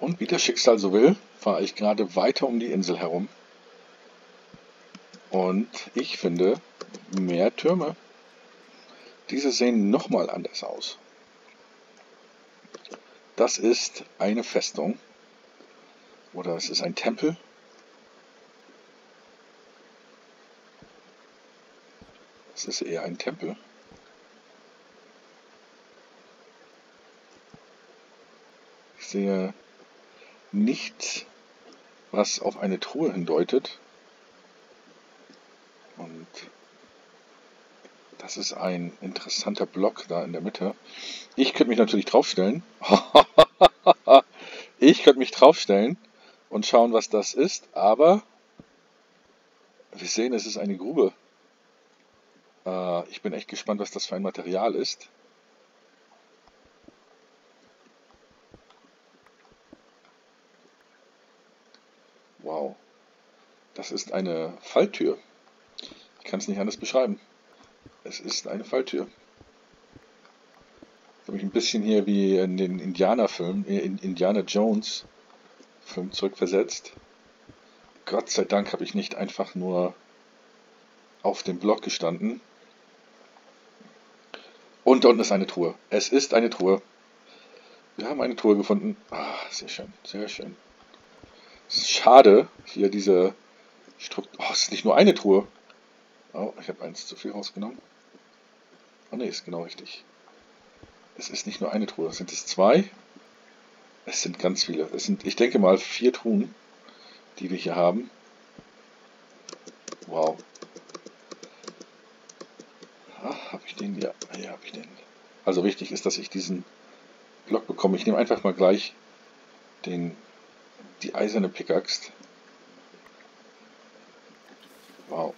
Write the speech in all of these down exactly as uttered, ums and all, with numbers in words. Und wie das Schicksal so will, fahre ich gerade weiter um die Insel herum. Und ich finde mehr Türme. Diese sehen nochmal anders aus. Das ist eine Festung. Oder es ist ein Tempel. Es ist eher ein Tempel. Ich sehe nichts, was auf eine Truhe hindeutet. Und das ist ein interessanter Block da in der Mitte. Ich könnte mich natürlich draufstellen. Ich könnte mich draufstellen und schauen, was das ist. Aber wir sehen, es ist eine Grube. Äh, ich bin echt gespannt, was das für ein Material ist. Wow. Das ist eine Falltür. Ich kann es nicht anders beschreiben. Es ist eine Falltür. Das habe ich ein bisschen hier wie in den Indianer-Film, in Indiana Jones Film zurückversetzt. Gott sei Dank habe ich nicht einfach nur auf dem Block gestanden. Und da unten ist eine Truhe. Es ist eine Truhe. Wir haben eine Truhe gefunden. Ah, sehr schön, sehr schön. Es ist schade, hier diese Struktur. Oh, es ist nicht nur eine Truhe. Oh, ich habe eins zu viel rausgenommen. Oh ne, ist genau richtig. Es ist nicht nur eine Truhe. Sind es zwei? Es sind ganz viele. Es sind, ich denke mal, vier Truhen, die wir hier haben. Wow. Ah, habe ich den? Ja, hier habe ich den. Also wichtig ist, dass ich diesen Block bekomme. Ich nehme einfach mal gleich den, die eiserne Pickaxe. Wow.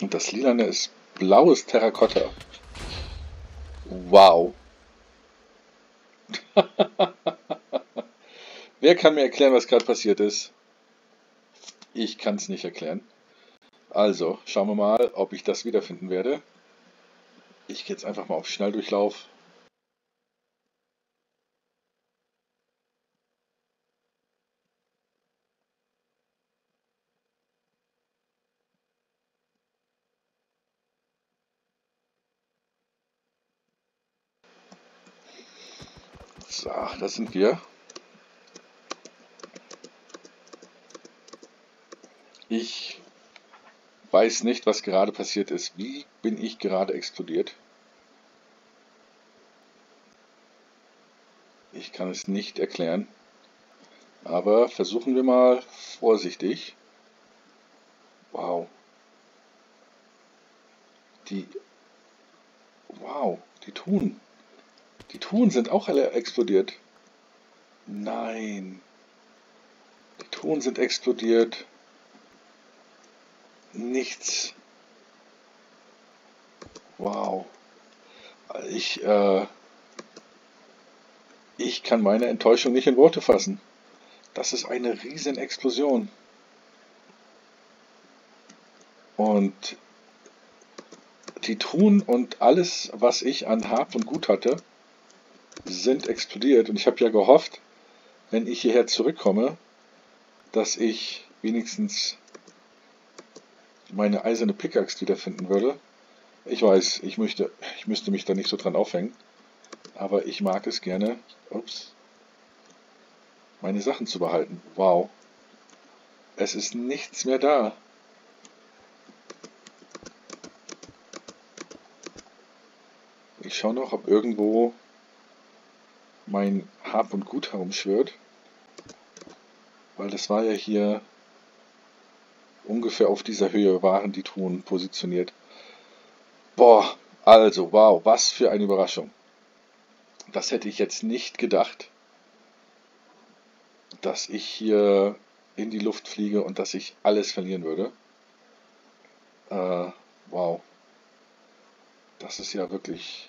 Und das Lilane ist blaues Terrakotta. Wow. Wer kann mir erklären, was gerade passiert ist? Ich kann es nicht erklären. Also, schauen wir mal, ob ich das wiederfinden werde. Ich gehe jetzt einfach mal auf Schnelldurchlauf. So, da sind wir. Ich weiß nicht, was gerade passiert ist. Wie bin ich gerade explodiert? Ich kann es nicht erklären. Aber versuchen wir mal vorsichtig. Wow. Die... Wow, die tun... Die Truhen sind auch alle explodiert. Nein. Die Truhen sind explodiert. Nichts. Wow. Ich, äh, ich kann meine Enttäuschung nicht in Worte fassen. Das ist eine riesen Explosion. Und die Truhen und alles, was ich an Hab und Gut hatte, sind explodiert und ich habe ja gehofft, wenn ich hierher zurückkomme, dass ich wenigstens meine eiserne Pickaxe wiederfinden würde. Ich weiß, ich möchte, ich müsste mich da nicht so dran aufhängen, aber ich mag es gerne, ups, meine Sachen zu behalten. Wow, es ist nichts mehr da. Ich schaue noch, ob irgendwo mein Hab und Gut herumschwirrt, weil das war ja hier ungefähr auf dieser Höhe waren die Truhen positioniert. Boah, also wow, was für eine Überraschung. Das hätte ich jetzt nicht gedacht, dass ich hier in die Luft fliege und dass ich alles verlieren würde. Äh, wow. Das ist ja wirklich...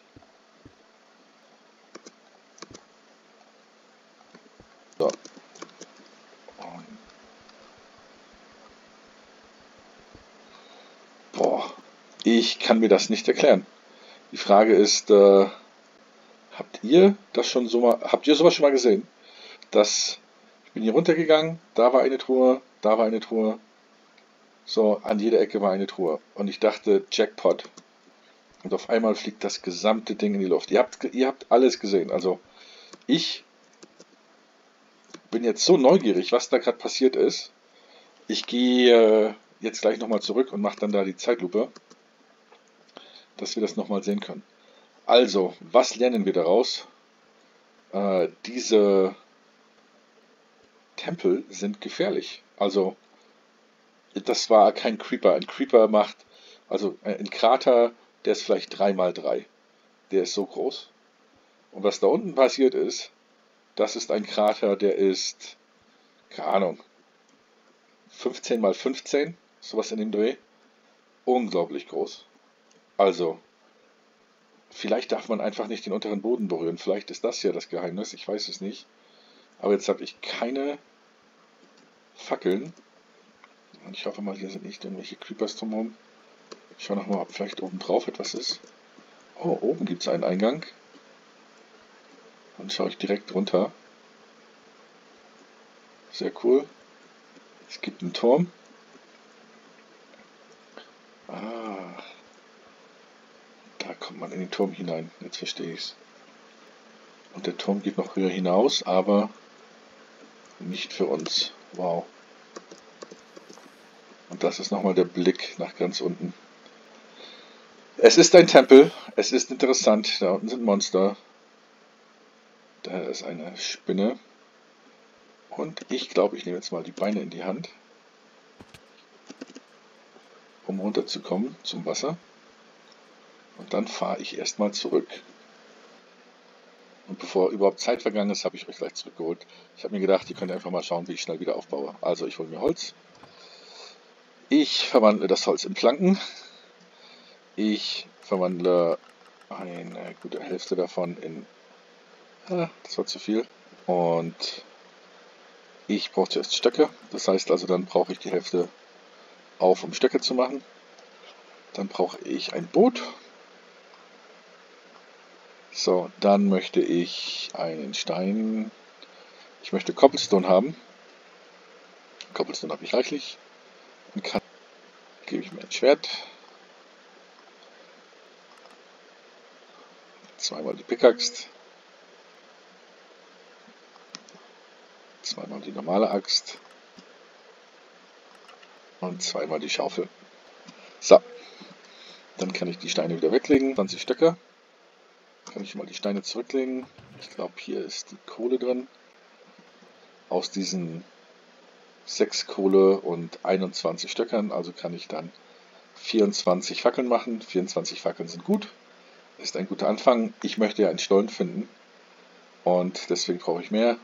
So. Boah, ich kann mir das nicht erklären. Die Frage ist, äh, habt ihr das schon so mal, habt ihr sowas schon mal gesehen, dass Bin hier runtergegangen, da war eine Truhe, da war eine Truhe. So, an jeder Ecke war eine Truhe. Und ich dachte, Jackpot. Und auf einmal fliegt das gesamte Ding in die Luft. Ihr habt, ihr habt alles gesehen. Also, ich bin jetzt so neugierig, was da gerade passiert ist. Ich gehe jetzt gleich nochmal zurück und mache dann da die Zeitlupe, dass wir das nochmal sehen können. Also, was lernen wir daraus? Äh, diese Tempel sind gefährlich. Also, das war kein Creeper. Ein Creeper macht, also ein Krater, der ist vielleicht drei mal drei. Der ist so groß. Und was da unten passiert ist, das ist ein Krater, der ist, keine Ahnung, fünfzehn mal fünfzehn, sowas in dem Dreh. Unglaublich groß. Also, vielleicht darf man einfach nicht den unteren Boden berühren. Vielleicht ist das ja das Geheimnis, ich weiß es nicht. Aber jetzt habe ich keine Fackeln. Und ich hoffe mal, hier sind nicht irgendwelche Creepers drumherum. Ich schaue nochmal, ob vielleicht oben drauf etwas ist. Oh, oben gibt es einen Eingang. Dann schaue ich direkt runter. Sehr cool. Es gibt einen Turm. Ah. Da kommt man in den Turm hinein. Jetzt verstehe ich es. Und der Turm geht noch höher hinaus, aber nicht für uns. Wow. Und das ist nochmal der Blick nach ganz unten. Es ist ein Tempel. Es ist interessant. Da unten sind Monster. Da ist eine Spinne. Und ich glaube, ich nehme jetzt mal die Beine in die Hand, um runterzukommen zum Wasser. Und dann fahre ich erstmal zurück. Und bevor überhaupt Zeit vergangen ist, habe ich euch gleich zurückgeholt. Ich habe mir gedacht, ihr könnt einfach mal schauen, wie ich schnell wieder aufbaue. Also ich hole mir Holz. Ich verwandle das Holz in Planken. Ich verwandle eine gute Hälfte davon in... Ah, das war zu viel. Und ich brauche zuerst Stöcke. Das heißt also, dann brauche ich die Hälfte auf, um Stöcke zu machen. Dann brauche ich ein Boot. So, dann möchte ich einen Stein. Ich möchte Cobblestone haben. Cobblestone habe ich reichlich. Und kann, gebe ich mir ein Schwert. Zweimal die Pickaxe. Zweimal die normale Axt. Und zweimal die Schaufel. So. Dann kann ich die Steine wieder weglegen. zwanzig Stöcke. Kann ich mal die Steine zurücklegen. Ich glaube, hier ist die Kohle drin. Aus diesen sechs Kohle und einundzwanzig Stöckern. Also kann ich dann vierundzwanzig Fackeln machen. vierundzwanzig Fackeln sind gut. Ist ein guter Anfang. Ich möchte ja einen Stollen finden. Und deswegen brauche ich mehr.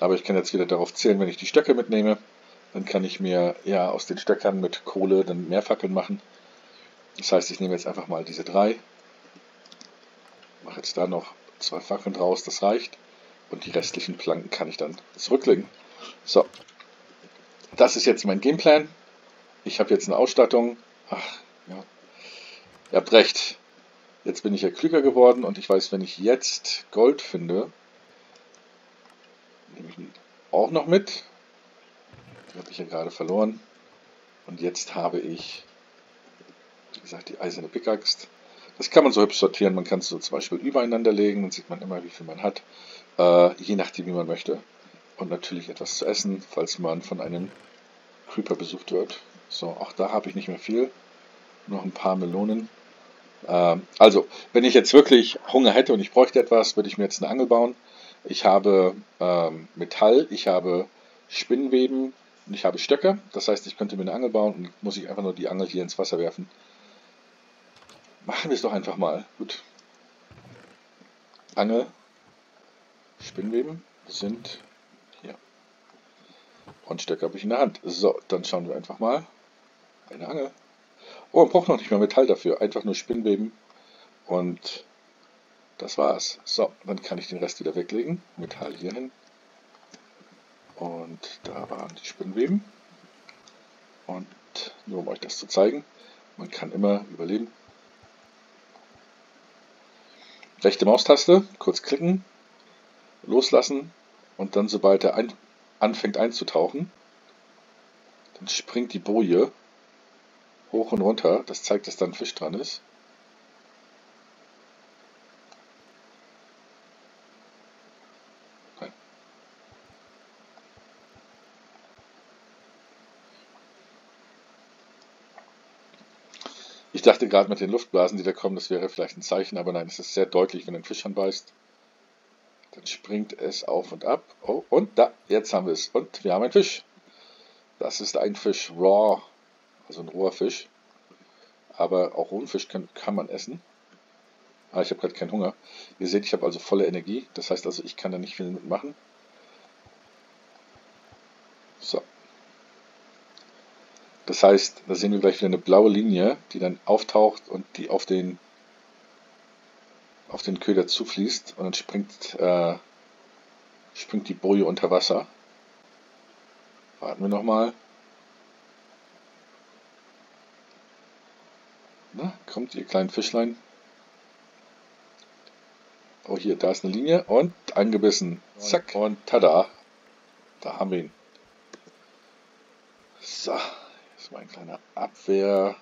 Aber ich kann jetzt wieder darauf zählen, wenn ich die Stöcke mitnehme, dann kann ich mir ja aus den Stöckern mit Kohle dann mehr Fackeln machen. Das heißt, ich nehme jetzt einfach mal diese drei, mache jetzt da noch zwei Fackeln draus, das reicht. Und die restlichen Planken kann ich dann zurücklegen. So, das ist jetzt mein Gameplan. Ich habe jetzt eine Ausstattung. Ach, ja, ihr habt recht. Jetzt bin ich ja klüger geworden und ich weiß, wenn ich jetzt Gold finde, nehme ich auch noch mit. Die habe ich ja gerade verloren. Und jetzt habe ich, wie gesagt, die eiserne Pickaxe. Das kann man so hübsch sortieren. Man kann es so zum Beispiel übereinander legen. Dann sieht man immer, wie viel man hat. Äh, je nachdem, wie man möchte. Und natürlich etwas zu essen, falls man von einem Creeper besucht wird. So, auch da habe ich nicht mehr viel. Noch ein paar Melonen. Äh, also, wenn ich jetzt wirklich Hunger hätte und ich bräuchte etwas, würde ich mir jetzt eine Angel bauen. Ich habe ähm, Metall, ich habe Spinnenweben und ich habe Stöcke. Das heißt, ich könnte mir eine Angel bauen und muss ich einfach nur die Angel hier ins Wasser werfen. Machen wir es doch einfach mal. Gut. Angel, Spinnenweben sind hier. Und Stöcke habe ich in der Hand. So, dann schauen wir einfach mal. Eine Angel. Oh, man braucht noch nicht mal Metall dafür. Einfach nur Spinnenweben und... Das war's. So, dann kann ich den Rest wieder weglegen. Metall hier hin. Und da waren die Spinnenweben. Und nur um euch das zu zeigen, man kann immer überleben. Rechte Maustaste, kurz klicken, loslassen und dann, sobald der ein anfängt einzutauchen. Dann springt die Boje hoch und runter. Das zeigt, dass da ein Fisch dran ist. Nein. Ich dachte gerade mit den Luftblasen, die da kommen, das wäre vielleicht ein Zeichen, aber nein, es ist sehr deutlich, wenn ein Fisch anbeißt. Dann springt es auf und ab. Oh, und da, jetzt haben wir es. Und wir haben einen Fisch. Das ist ein Fisch, raw, also ein roher Fisch. Aber auch rohen Fisch kann, kann man essen. Ah, ich habe gerade keinen Hunger. Ihr seht, ich habe also volle Energie. Das heißt also, ich kann da nicht viel mitmachen. So. Das heißt, da sehen wir gleich wieder eine blaue Linie, die dann auftaucht und die auf den auf den Köder zufließt, und dann springt, äh, springt die Boje unter Wasser. Warten wir nochmal. Na, kommt ihr kleinen Fischlein. Oh, hier, da ist eine Linie und angebissen. Zack und tada. Da haben wir ihn. So, jetzt mal ein kleiner Abwehr,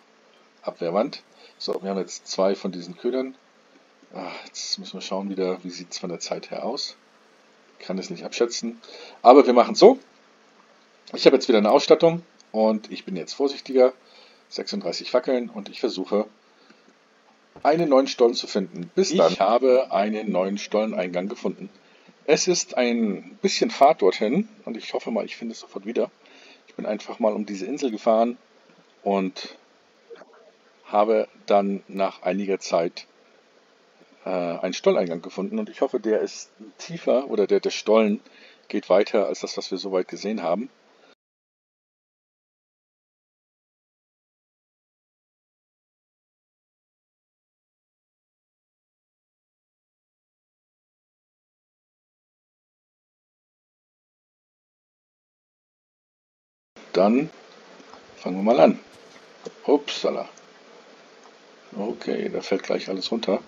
Abwehrwand. So, wir haben jetzt zwei von diesen Ködern. Ach, jetzt müssen wir schauen wieder, wie sieht es von der Zeit her aus. Ich kann es nicht abschätzen. Aber wir machen es so. Ich habe jetzt wieder eine Ausstattung und ich bin jetzt vorsichtiger. sechsunddreißig Fackeln, und ich versuche, einen neuen Stollen zu finden. Bis dann. Ich habe einen neuen Stolleneingang gefunden. Es ist ein bisschen Fahrt dorthin und ich hoffe mal, ich finde es sofort wieder. Ich bin einfach mal um diese Insel gefahren und habe dann nach einiger Zeit einen Stolleingang gefunden, und ich hoffe, der ist tiefer, oder der, der Stollen geht weiter als das, was wir soweit gesehen haben. Dann fangen wir mal an. Upsala. Okay, da fällt gleich alles runter.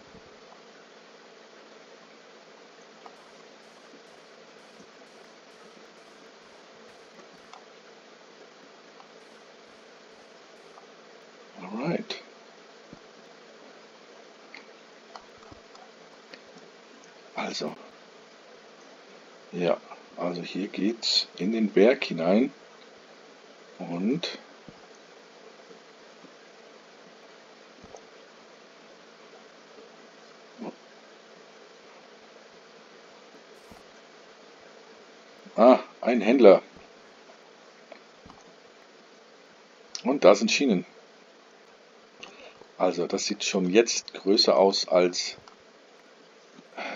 Also, ja, also hier geht's in den Berg hinein, und ah, ein Händler. Und da sind Schienen. Also, das sieht schon jetzt größer aus als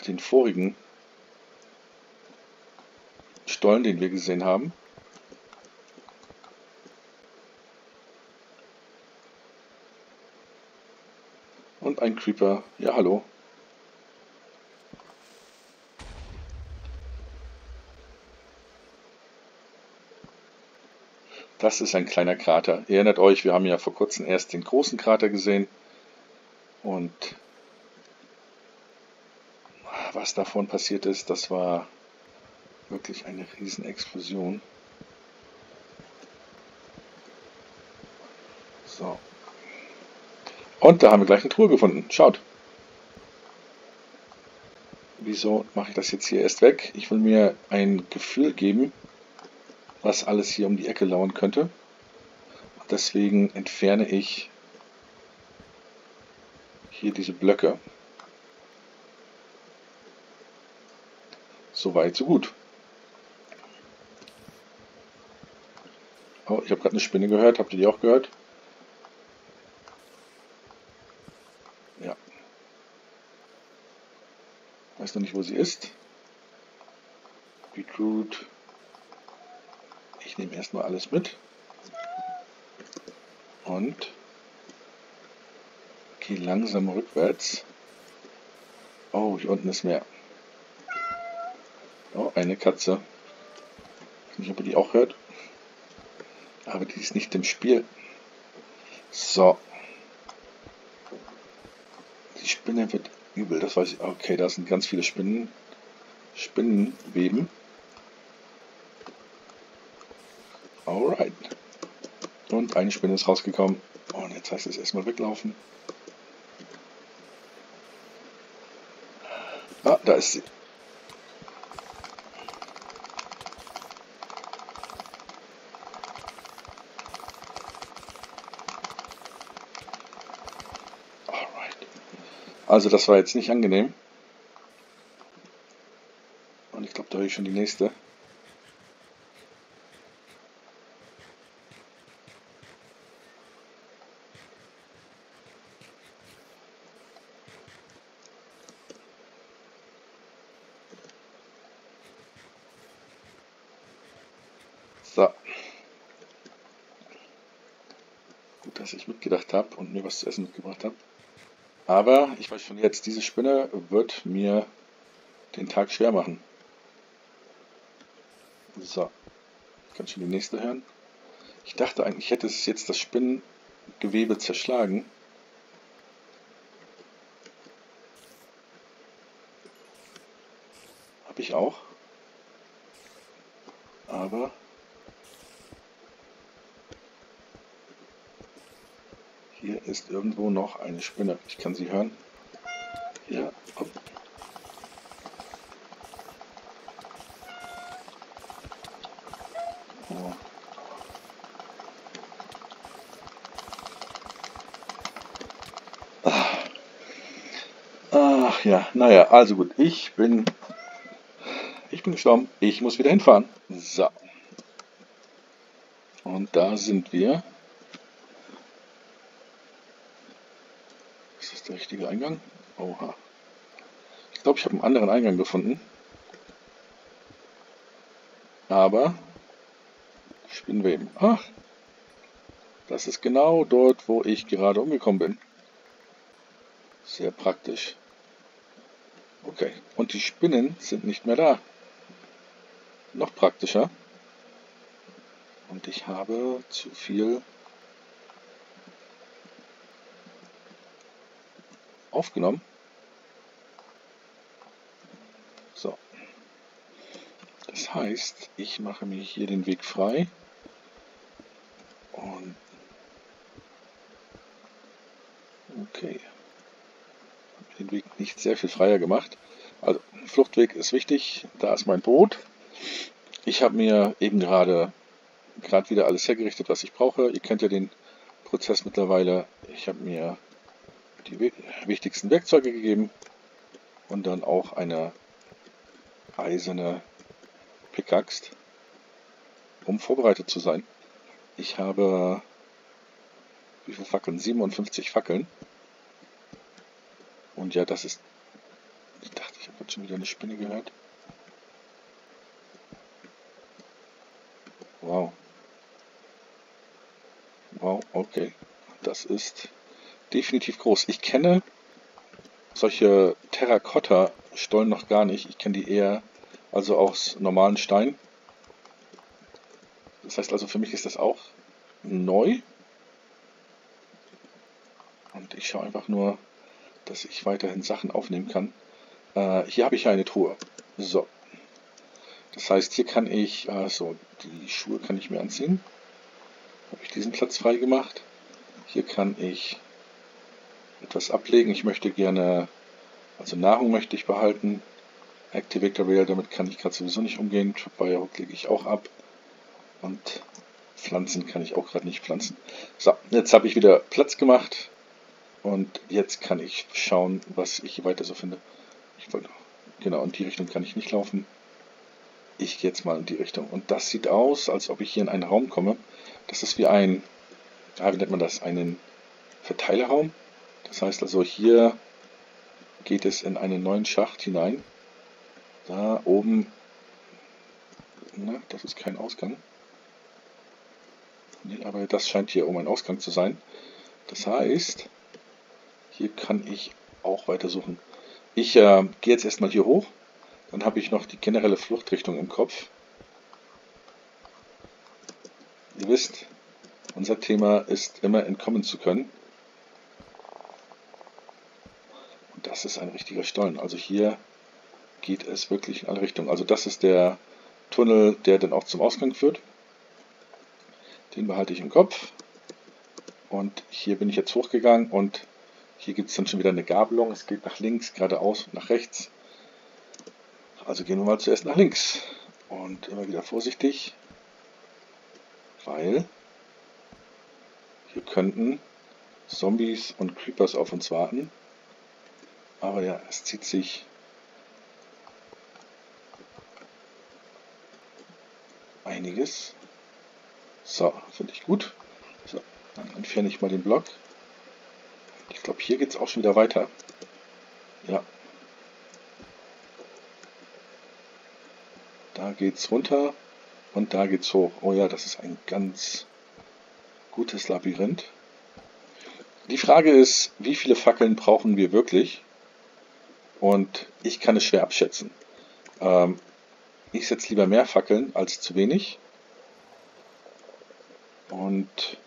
den vorigen Stollen, den wir gesehen haben. Und ein Creeper. Ja, hallo. Das ist ein kleiner Krater. Ihr erinnert euch, wir haben ja vor kurzem erst den großen Krater gesehen. Und was davon passiert ist, das war wirklich eine Riesenexplosion. So. Und da haben wir gleich eine Truhe gefunden. Schaut. Wieso mache ich das jetzt hier erst weg? Ich will mir ein Gefühl geben, was alles hier um die Ecke lauern könnte. Und deswegen entferne ich hier diese Blöcke. So weit, so gut. Oh, ich habe gerade eine Spinne gehört. Habt ihr die auch gehört? Ja. Weiß noch nicht, wo sie ist. Beetroot. Ich nehme erstmal alles mit. Und gehe langsam rückwärts. Oh, hier unten ist mehr. Oh, eine Katze. Ich weiß nicht, ob ihr die auch hört. Aber die ist nicht im Spiel. So. Die Spinne wird übel, das weiß ich. Okay, da sind ganz viele Spinnen. Spinnenweben. Alright. Und eine Spinne ist rausgekommen. Und jetzt heißt es erstmal weglaufen. Ah, da ist sie. Alright. Also das war jetzt nicht angenehm. Und ich glaube, da höre ich schon die nächste. So. Gut, dass ich mitgedacht habe und mir was zu essen mitgebracht habe. Aber ich weiß schon jetzt, diese Spinne wird mir den Tag schwer machen. So. Ich kann schon die nächste hören. Ich dachte eigentlich, hätte es jetzt das Spinnengewebe zerschlagen. Habe ich auch. Aber hier ist irgendwo noch eine Spinne. Ich kann sie hören. Ja. Hopp. Oh. Ach. Ach ja, naja, also gut. Ich bin, ich bin gestorben. Ich muss wieder hinfahren. So. Und da sind wir. Der richtige Eingang? Oha. Ich glaube, ich habe einen anderen Eingang gefunden. Aber Spinnenweben. Ach, das ist genau dort, wo ich gerade umgekommen bin. Sehr praktisch. Okay. Und die Spinnen sind nicht mehr da. Noch praktischer. Und ich habe zu viel aufgenommen. So. Das heißt, ich mache mir hier den Weg frei und okay. Habe den Weg nicht sehr viel freier gemacht. Also Fluchtweg ist wichtig. Da ist mein Boot. Ich habe mir eben gerade gerade wieder alles hergerichtet, was ich brauche. Ihr kennt ja den Prozess mittlerweile. Ich habe mir die wichtigsten Werkzeuge gegeben und dann auch eine eiserne Pickaxt, um vorbereitet zu sein. Ich habe wie viele Fackeln? siebenundfünfzig Fackeln. Und ja, das ist... Ich dachte, ich habe schon wieder eine Spinne gehört. Wow. Wow, okay. Das ist... definitiv groß. Ich kenne solche Terrakotta-Stollen noch gar nicht. Ich kenne die eher also aus normalen Stein. Das heißt also, für mich ist das auch neu. Und ich schaue einfach nur, dass ich weiterhin Sachen aufnehmen kann. Äh, hier habe ich ja eine Truhe. So. Das heißt, hier kann ich, also die Schuhe kann ich mir anziehen. Habe ich diesen Platz frei gemacht. Hier kann ich etwas ablegen. Ich möchte gerne, also Nahrung möchte ich behalten. Activator Rail, damit kann ich gerade sowieso nicht umgehen. Tripwire-Hook lege ich auch ab. Und Pflanzen kann ich auch gerade nicht pflanzen. So, jetzt habe ich wieder Platz gemacht. Und jetzt kann ich schauen, was ich hier weiter so finde. Ich wollte, genau, in die Richtung kann ich nicht laufen. Ich gehe jetzt mal in die Richtung. Und das sieht aus, als ob ich hier in einen Raum komme. Das ist wie ein, wie nennt man das, einen Verteilerraum. Das heißt also, hier geht es in einen neuen Schacht hinein. Da oben, na, das ist kein Ausgang. Nee, aber das scheint hier oben ein Ausgang zu sein. Das heißt, hier kann ich auch weiter suchen. Ich äh, gehe jetzt erstmal hier hoch. Dann habe ich noch die generelle Fluchtrichtung im Kopf. Ihr wisst, unser Thema ist immer entkommen zu können. Das ist ein richtiger Stollen. Also hier geht es wirklich in alle Richtungen. Also das ist der Tunnel, der dann auch zum Ausgang führt. Den behalte ich im Kopf. Und hier bin ich jetzt hochgegangen und hier gibt es dann schon wieder eine Gabelung. Es geht nach links, geradeaus und nach rechts. Also gehen wir mal zuerst nach links. Und immer wieder vorsichtig, weil hier könnten Zombies und Creepers auf uns warten. Aber ja, es zieht sich einiges. So, finde ich gut. So, dann entferne ich mal den Block. Ich glaube, hier geht es auch schon wieder weiter. Ja. Da geht's runter und da geht's hoch. Oh ja, das ist ein ganz gutes Labyrinth. Die Frage ist, wie viele Fackeln brauchen wir wirklich? Und ich kann es schwer abschätzen. Ähm, ich setze lieber mehr Fackeln als zu wenig. Und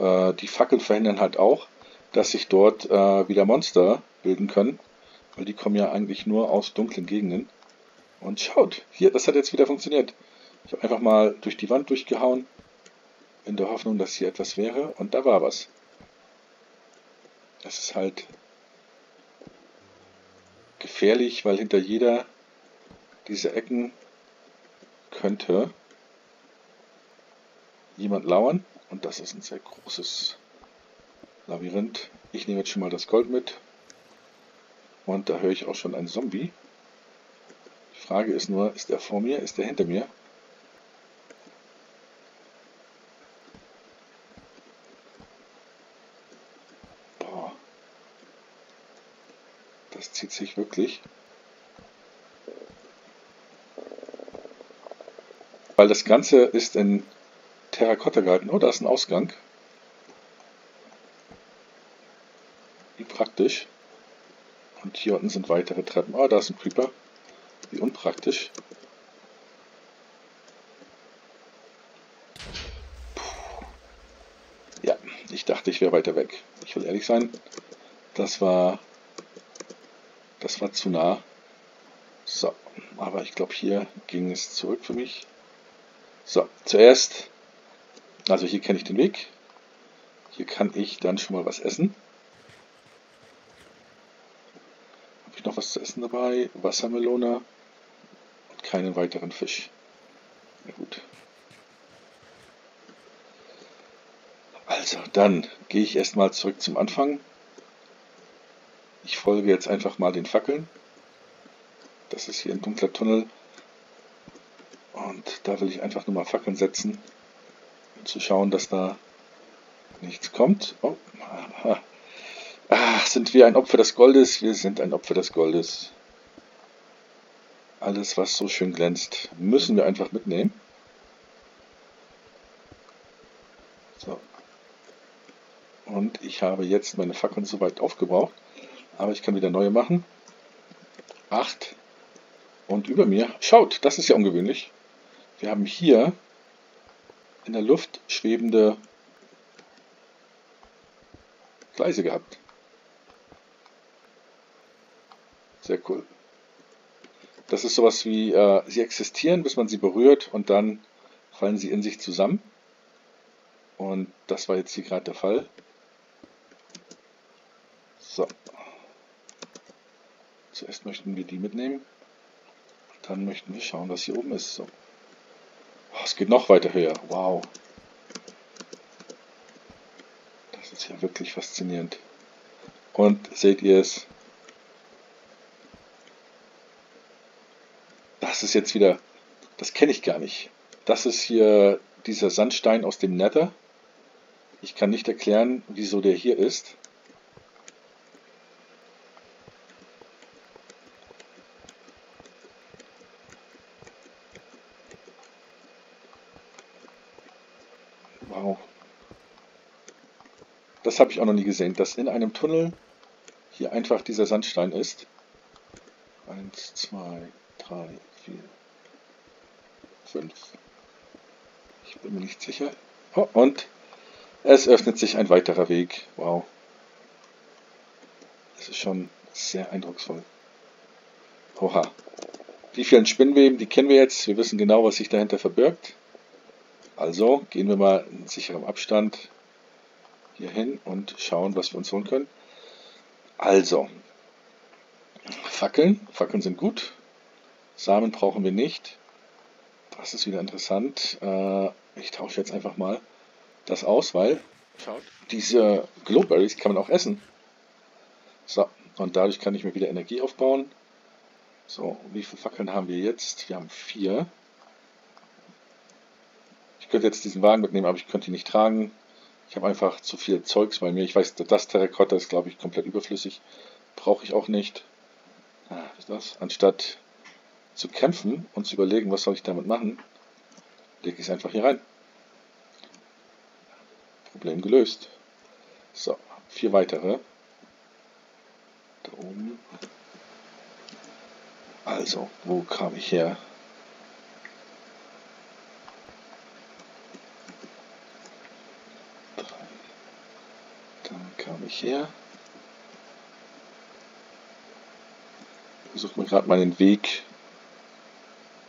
äh, die Fackeln verhindern halt auch, dass sich dort äh, wieder Monster bilden können. Weil die kommen ja eigentlich nur aus dunklen Gegenden. Und schaut, hier, das hat jetzt wieder funktioniert. Ich habe einfach mal durch die Wand durchgehauen, in der Hoffnung, dass hier etwas wäre. Und da war was. Das ist halt gefährlich, weil hinter jeder dieser Ecken könnte jemand lauern. Und das ist ein sehr großes Labyrinth. Ich nehme jetzt schon mal das Gold mit. Und da höre ich auch schon einen Zombie. Die Frage ist nur, ist er vor mir, ist er hinter mir? Boah. Das zieht sich wirklich. Weil das Ganze ist in Terrakotta gehalten. Oh, da ist ein Ausgang. Wie praktisch. Und hier unten sind weitere Treppen. Oh, da ist ein Creeper. Wie unpraktisch. Puh. Ja, ich dachte, ich wäre weiter weg. Ich will ehrlich sein, das war, das war zu nah. So, aber ich glaube, hier ging es zurück für mich. So, zuerst, also hier kenne ich den Weg. Hier kann ich dann schon mal was essen. Habe ich noch was zu essen dabei? Wassermelone. Keinen weiteren Fisch. Na gut. Also, dann gehe ich erstmal zurück zum Anfang. Ich folge jetzt einfach mal den Fackeln. Das ist hier ein dunkler Tunnel. Und da will ich einfach nur mal Fackeln setzen, um zu schauen, dass da nichts kommt. Oh, aha. Ach, sind wir ein Opfer des Goldes? Wir sind ein Opfer des Goldes. Alles, was so schön glänzt, müssen wir einfach mitnehmen. So. Und ich habe jetzt meine Fackeln soweit aufgebraucht. Aber ich kann wieder neue machen. Acht. Und über mir, schaut, das ist ja ungewöhnlich. Wir haben hier in der Luft schwebende Gleise gehabt. Sehr cool. Das ist sowas wie, äh, sie existieren, bis man sie berührt und dann fallen sie in sich zusammen. Und das war jetzt hier gerade der Fall. So. Zuerst möchten wir die mitnehmen. Dann möchten wir schauen, was hier oben ist. So. Oh, es geht noch weiter höher. Wow. Das ist ja wirklich faszinierend. Und seht ihr es? Das ist jetzt wieder, das kenne ich gar nicht. Das ist hier dieser Sandstein aus dem Nether. Ich kann nicht erklären, wieso der hier ist. Wow. Das habe ich auch noch nie gesehen, dass in einem Tunnel hier einfach dieser Sandstein ist. Eins, zwei, drei. vier, fünf. Ich bin mir nicht sicher. Oh, und es öffnet sich ein weiterer Weg. Wow. Das ist schon sehr eindrucksvoll. Oha. Die vielen Spinnweben, die kennen wir jetzt. Wir wissen genau, was sich dahinter verbirgt. Also gehen wir mal in sicherem Abstand hier hin und schauen, was wir uns holen können. Also, Fackeln. Fackeln sind gut. Samen brauchen wir nicht. Das ist wieder interessant. Ich tausche jetzt einfach mal das aus, weil, schaut, diese Glowberries kann man auch essen. So, und dadurch kann ich mir wieder Energie aufbauen. So, wie viele Fackeln haben wir jetzt? Wir haben vier. Ich könnte jetzt diesen Wagen mitnehmen, aber ich könnte ihn nicht tragen. Ich habe einfach zu viel Zeugs bei mir. Ich weiß, das Terrakotta ist, glaube ich, komplett überflüssig. Brauche ich auch nicht. Ah, was ist das? Anstatt zu kämpfen und zu überlegen, was soll ich damit machen, lege ich es einfach hier rein. Problem gelöst. So, vier weitere. Da oben. Also, wo kam ich her? Drei. Dann kam ich her. Ich versuche mir gerade meinen Weg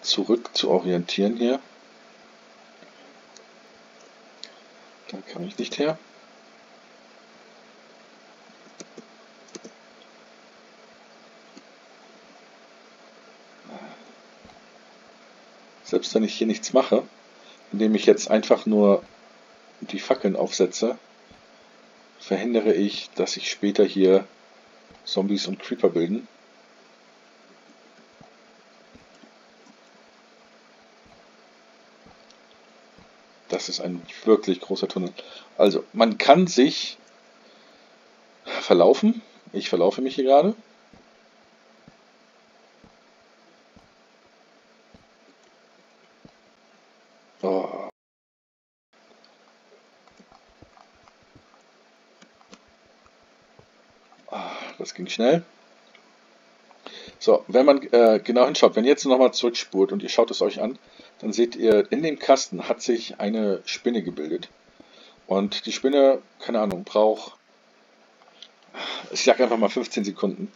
zurück zu orientieren hier. Da kam ich nicht her. Selbst wenn ich hier nichts mache, indem ich jetzt einfach nur die Fackeln aufsetze, verhindere ich, dass sich später hier Zombies und Creeper bilden. Das ist ein wirklich großer Tunnel. Also, man kann sich verlaufen. Ich verlaufe mich hier gerade. Das ging schnell. So, wenn man äh, genau hinschaut, wenn ihr jetzt nochmal zurückspurt und ihr schaut es euch an, dann seht ihr, in dem Kasten hat sich eine Spinne gebildet. Und die Spinne, keine Ahnung, braucht, ich sag einfach mal fünfzehn Sekunden.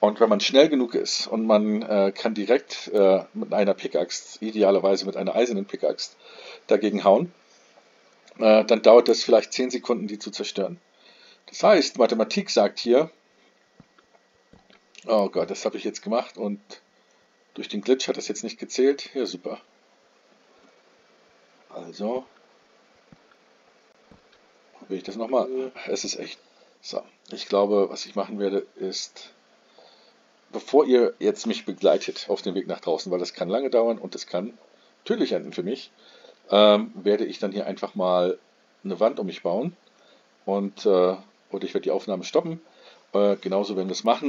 Und wenn man schnell genug ist und man äh, kann direkt äh, mit einer Pickaxe, idealerweise mit einer eisernen Pickaxe, dagegen hauen, äh, dann dauert das vielleicht zehn Sekunden, die zu zerstören. Das heißt, Mathematik sagt hier, oh Gott, das habe ich jetzt gemacht und durch den Glitch hat das jetzt nicht gezählt. Ja, super. Also, probiere ich das nochmal. Es ist echt. So, ich glaube, was ich machen werde, ist, bevor ihr jetzt mich begleitet auf dem Weg nach draußen, weil das kann lange dauern und das kann tödlich enden für mich, ähm, werde ich dann hier einfach mal eine Wand um mich bauen und, äh, und ich werde die Aufnahme stoppen. Äh, genauso werden wir es machen.